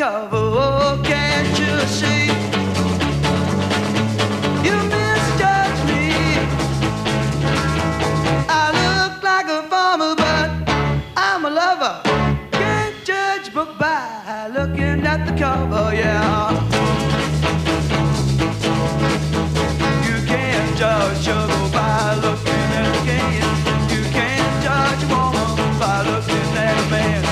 cover. Oh, can't you see? You misjudged me. I look like a farmer, but I'm a lover. Can't judge book by looking at the cover, yeah. You can't judge your book by looking at the can. You can't judge a woman by looking at a man.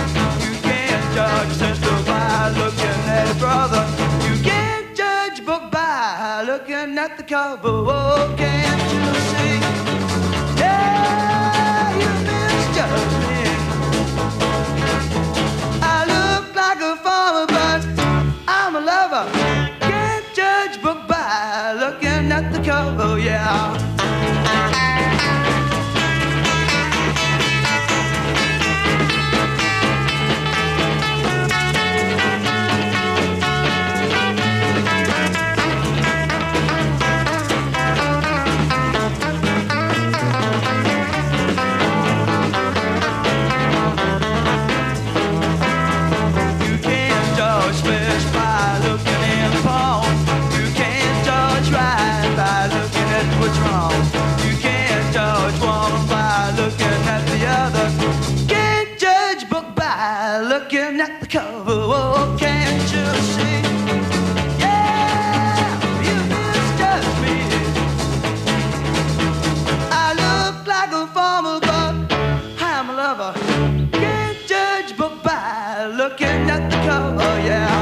You can't judge sister by looking at a brother. You can't judge book by looking at the cover. Oh, can't you see? Yeah, you misjudged me. I look like a farmer, but I'm a lover. Can't judge book by looking at the cover, yeah. Looking at the cover, oh, can't you see? Yeah, you misjudged me. I look like a farmer, but I'm a lover. Can't judge book by looking at the cover, yeah.